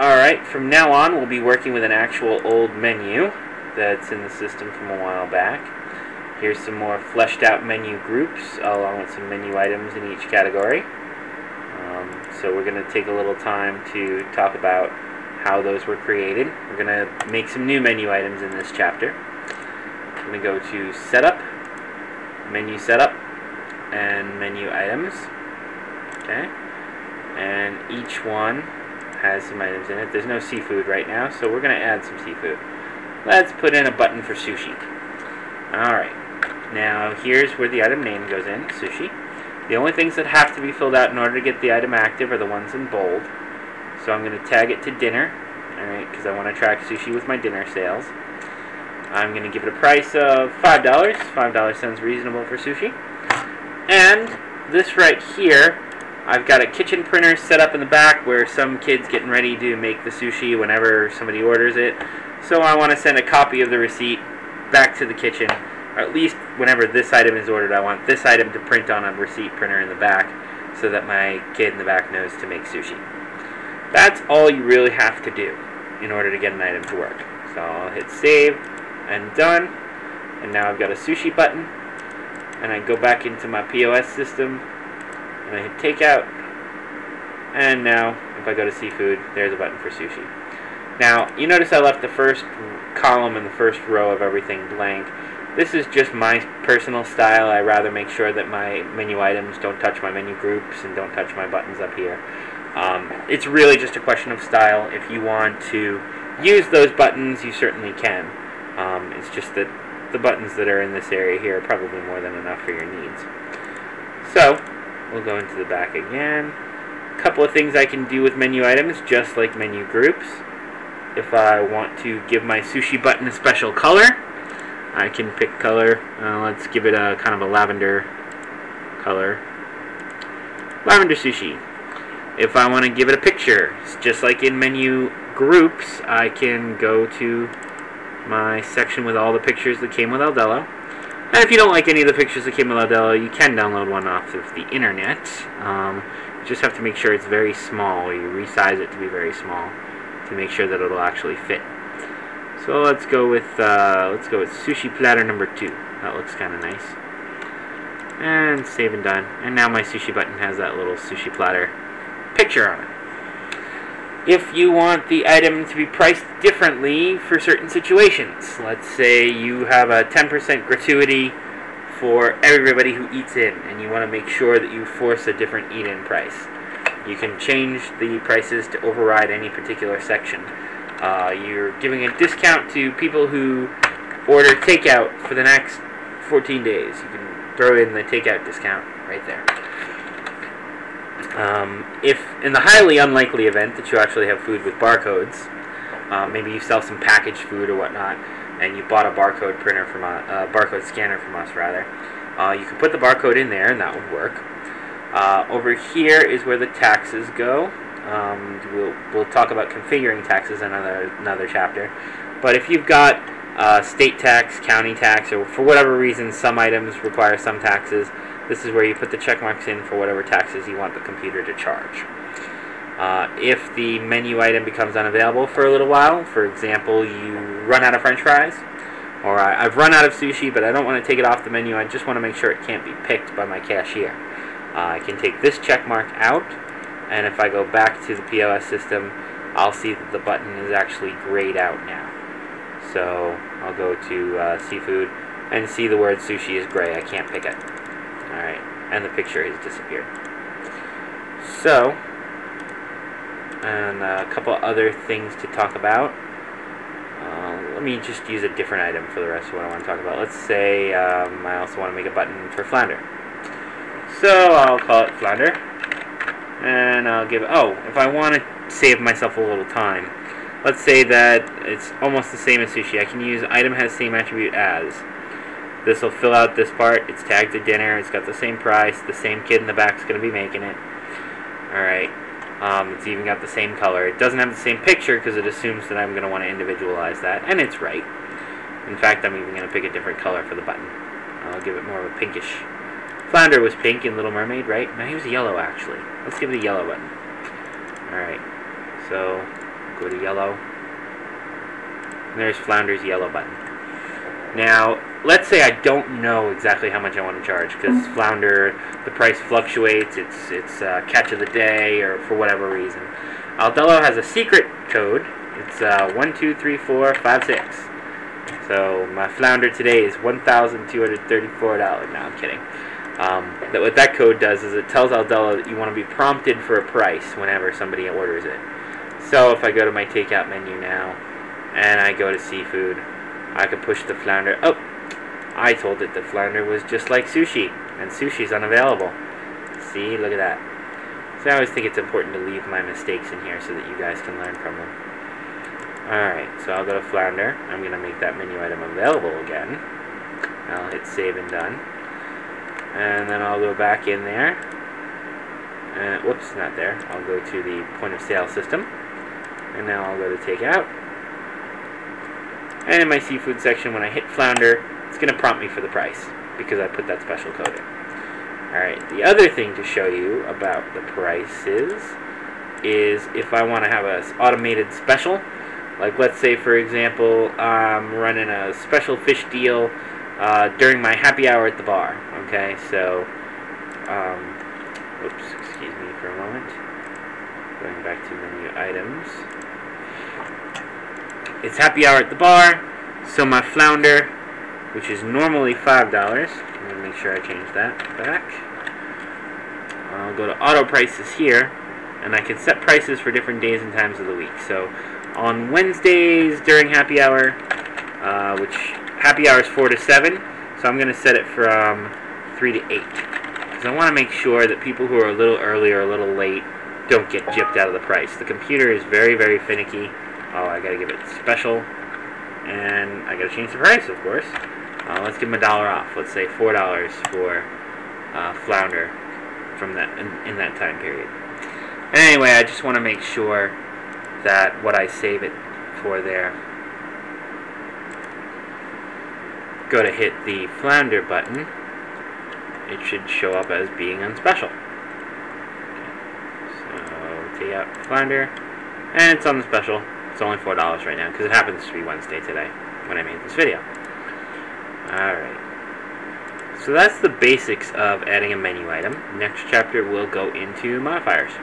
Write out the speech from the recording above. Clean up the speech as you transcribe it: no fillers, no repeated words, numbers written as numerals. Alright, from now on we'll be working with an actual old menu that's in the system from a while back. Here's some more fleshed out menu groups along with some menu items in each category. So we're going to take a little time to talk about how those were created. We're going to make some new menu items in this chapter. I'm going to go to Setup, Menu Setup, and Menu Items. Okay, and each one has some items in it. There's no seafood right now, so we're going to add some seafood. Let's put in a button for sushi. Alright, now here's where the item name goes in, sushi. The only things that have to be filled out in order to get the item active are the ones in bold. So I'm going to tag it to dinner, alright, because I want to track sushi with my dinner sales. I'm going to give it a price of $5. $5 sounds reasonable for sushi. And this right here, I've got a kitchen printer set up in the back where some kid's getting ready to make the sushi whenever somebody orders it. So I want to send a copy of the receipt back to the kitchen, or at least whenever this item is ordered, I want this item to print on a receipt printer in the back so that my kid in the back knows to make sushi. That's all you really have to do in order to get an item to work. So I'll hit save and done, and now I've got a sushi button, and I go back into my POS system and I hit takeout, and now if I go to seafood, there's a button for sushi. Now you notice I left the first column and the first row of everything blank. This is just my personal style. I rather make sure that my menu items don't touch my menu groups and don't touch my buttons up here. It's really just a question of style. If you want to use those buttons, you certainly can. It's just that the buttons that are in this area here are probably more than enough for your needs. So we'll go into the back again. A couple of things I can do with menu items, just like menu groups. If I want to give my sushi button a special color, I can pick color. Let's give it a kind of a lavender color. Lavender sushi. If I want to give it a picture, just like in menu groups, I can go to my section with all the pictures that came with Aldelo. And if you don't like any of the pictures that came with Aldelo, you can download one off of the internet. You just have to make sure it's very small. You resize it to be very small to make sure that it'll actually fit. So let's go with sushi platter number 2. That looks kind of nice. And save and done. And now my sushi button has that little sushi platter picture on it. If you want the item to be priced differently for certain situations, let's say you have a 10% gratuity for everybody who eats in, and you want to make sure that you force a different eat-in price, you can change the prices to override any particular section. You're giving a discount to people who order takeout for the next 14 days. You can throw in the takeout discount right there. If in the highly unlikely event that you actually have food with barcodes, maybe you sell some packaged food or whatnot, and you bought a barcode printer from a barcode scanner from us, rather, you can put the barcode in there, and that would work. Over here is where the taxes go. We'll talk about configuring taxes in another chapter. But if you've got state tax, county tax, or for whatever reason some items require some taxes, this is where you put the check marks in for whatever taxes you want the computer to charge. If the menu item becomes unavailable for a little while, for example, you run out of french fries, or I've run out of sushi but I don't want to take it off the menu, I just want to make sure it can't be picked by my cashier. I can take this check mark out, and if I go back to the POS system, I'll see that the button is actually grayed out now. So I'll go to seafood and see the word sushi is gray. I can't pick it. Alright, and the picture has disappeared. So, and a couple other things to talk about. Let me just use a different item for the rest of what I want to talk about. Let's say I also want to make a button for flounder. So I'll call it flounder, and I'll give if I want to save myself a little time, let's say that it's almost the same as sushi. I can use item has same attribute as. This will fill out this part. It's tagged to dinner. It's got the same price. The same kid in the back's going to be making it. Alright. It's even got the same color. It doesn't have the same picture because it assumes that I'm going to want to individualize that, and it's right. In fact, I'm even going to pick a different color for the button. I'll give it more of a pinkish. Flounder was pink in Little Mermaid, right? No, he was yellow, actually. Let's give it a yellow button. Alright. So, go to yellow. And there's Flounder's yellow button. Now, let's say I don't know exactly how much I want to charge, because Flounder, the price fluctuates, it's catch of the day, or for whatever reason. Aldelo has a secret code. It's 123456. So my Flounder today is $1,234. No, I'm kidding. What that code does is it tells Aldelo that you want to be prompted for a price whenever somebody orders it. So if I go to my takeout menu now, and I go to seafood, I could push the Flounder. Oh, I told it the Flounder was just like sushi, and sushi's unavailable. See, look at that. So I always think it's important to leave my mistakes in here so that you guys can learn from them. Alright, so I'll go to Flounder. I'm going to make that menu item available again. I'll hit save and done. And then I'll go back in there. Whoops, not there. I'll go to the point of sale system. And now I'll go to takeout. And in my seafood section, when I hit Flounder, it's going to prompt me for the price, because I put that special code in. Alright, the other thing to show you about the prices is if I want to have an automated special, like let's say, for example, I'm running a special fish deal during my happy hour at the bar. Okay, so, oops, excuse me for a moment. Going back to menu items. It's happy hour at the bar, so my Flounder, which is normally $5, I'm going to make sure I change that back. I'll go to auto prices here, and I can set prices for different days and times of the week. So on Wednesdays during happy hour, which happy hour is 4 to 7, so I'm going to set it from 3 to 8. Because I want to make sure that people who are a little early or a little late don't get gypped out of the price. The computer is very, very finicky. Oh, I gotta give it special, and I gotta change the price, of course. Let's give them $1 off. Let's say $4 for Flounder from that in that time period. Anyway, I just want to make sure that what I save it for there. Go to hit the Flounder button. It should show up as being unspecial. Okay. So take out Flounder, and it's on the special. It's only $4 right now, because it happens to be Wednesday today when I made this video. Alright. So that's the basics of adding a menu item. Next chapter, we'll go into modifiers.